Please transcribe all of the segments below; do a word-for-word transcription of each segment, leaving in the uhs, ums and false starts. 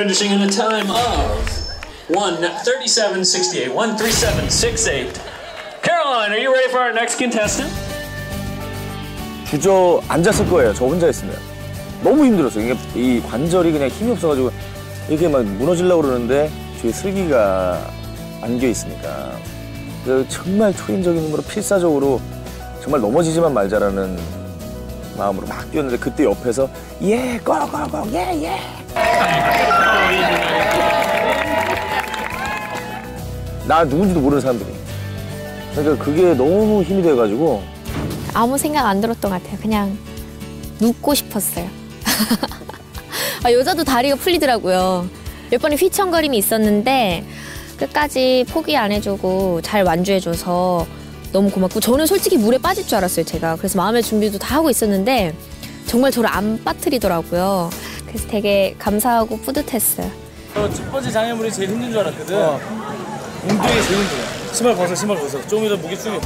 finishing in a time of one thirty-seven sixty-eight. one thirty-seven sixty-eight. Caroline, are you ready for our next contestant? 그저 앉았을 거예요. 저 혼자 했으면. 너무 힘들었어요. 이게 이 관절이 그냥 힘이 없어가지고 이렇게 막 무너지려고 그러는데 뒤에 슬기가 안겨 있으니까. 그래서 정말 초인적인 힘으로 필사적으로 정말 넘어지지만 말자라는 마음으로 막 뛰었는데 그때 옆에서 예, 꼬꼬꼬, 예, 예. 나 누군지도 모르는 사람들이. 그러니까 그게 너무 힘이 돼가지고 아무 생각 안 들었던 것 같아요. 그냥 눕고 싶었어요. 아, 여자도 다리가 풀리더라고요. 몇 번의 휘청거림이 있었는데 끝까지 포기 안 해주고 잘 완주해줘서 너무 고맙고, 저는 솔직히 물에 빠질 줄 알았어요, 제가. 그래서 마음의 준비도 다 하고 있었는데 정말 저를 안 빠뜨리더라고요. 그래서 되게 감사하고 뿌듯했어요. 저 첫 번째 장애물이 제일 힘든 줄 알았거든. 어. 운동이 제일 힘들어. 신발 벗어, 신발 벗어. 조금 이따 목이 숙여.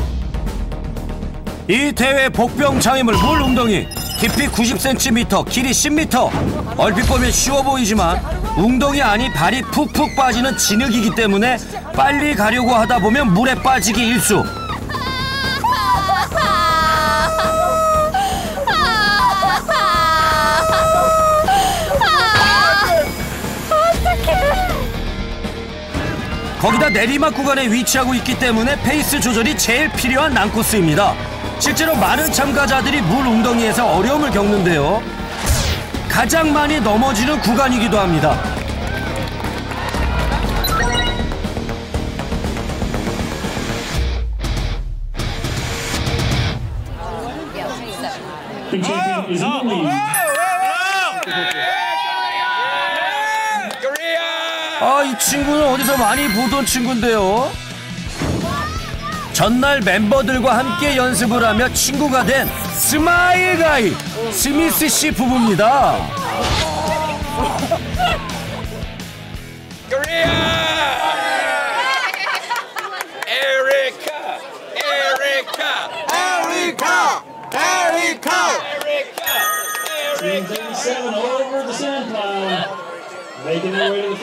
이 대회 복병 장애물 물 웅덩이. 깊이 구십 센티미터, 길이 십 미터. 얼핏 보면 쉬워 보이지만 웅덩이 안이 발이 푹푹 빠지는 진흙이기 때문에 빨리 가려고 하다 보면 물에 빠지기 일쑤. 거기다 내리막 구간에 위치하고 있기 때문에 페이스 조절이 제일 필요한 난코스입니다. 실제로 많은 참가자들이 물 웅덩이에서 어려움을 겪는데요. 가장 많이 넘어지는 구간이기도 합니다. 아, 이 친구는 어디서 많이 보던 친구인데요. 전날 멤버들과 함께 연습을 하며 친구가 된 스마일 가이, 스미스 씨 부부입니다. 에리카, 에리카, 에리카, 에리카, 에리카. Making their way to the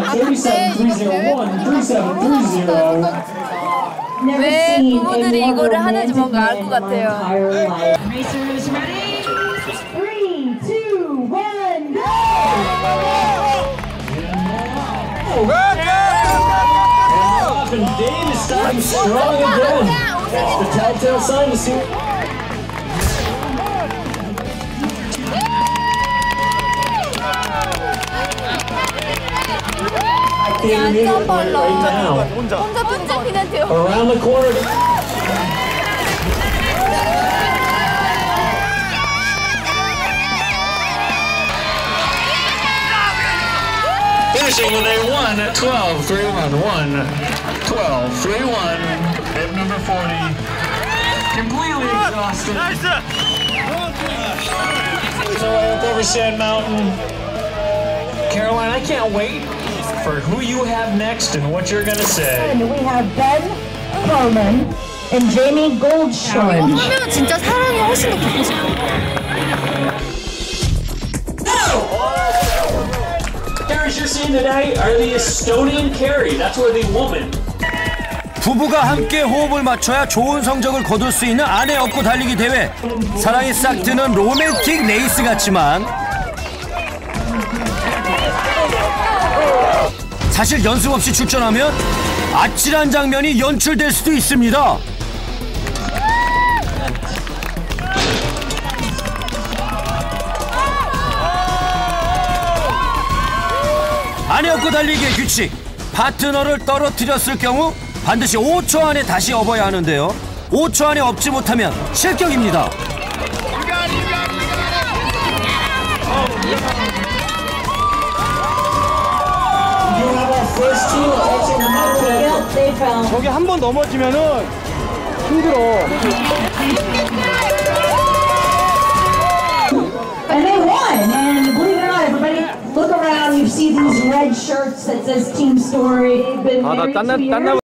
thirty-seven three oh one, thirty-seven three oh. 왜 부부들이 이거를 하는지 뭔가 알 것 같아요. Racers ready? three, two, one, go! And Dave is starting strong again. The telltale sign is here. 완전 벌러. 혼자 혼자 피난대요. Finishing with a one twelve three one, one twelve three one. Head number forty. Completely exhausted. So up over Sand Mountain. Caroline, I can't wait for who you have next and what you're going to say. We have Ben, Kalman, and Jamie, Goldschmidt. 보면 진짜 사랑이 훨씬 더 깊어져. Carries you're seeing tonight are the Estonian carry. That's where the woman. 부부가 함께 호흡을 맞춰야 좋은 성적을 거둘 수 있는 아내 업고 달리기 대회. 사랑이 싹 드는 로맨틱 레이스 같지만 사실 연습 없이 출전하면 아찔한 장면이 연출될 수도 있습니다. 아내 업고 달리기의 규칙. 파트너를 떨어뜨렸을 경우 반드시 오 초 안에 다시 업어야 하는데요. 오 초 안에 업지 못하면 실격입니다. 저기 한 번 넘어지면은 힘들어. And they won. And believe it or not, everybody, look around. You see these red shirts that says Team Story. They've been married two years.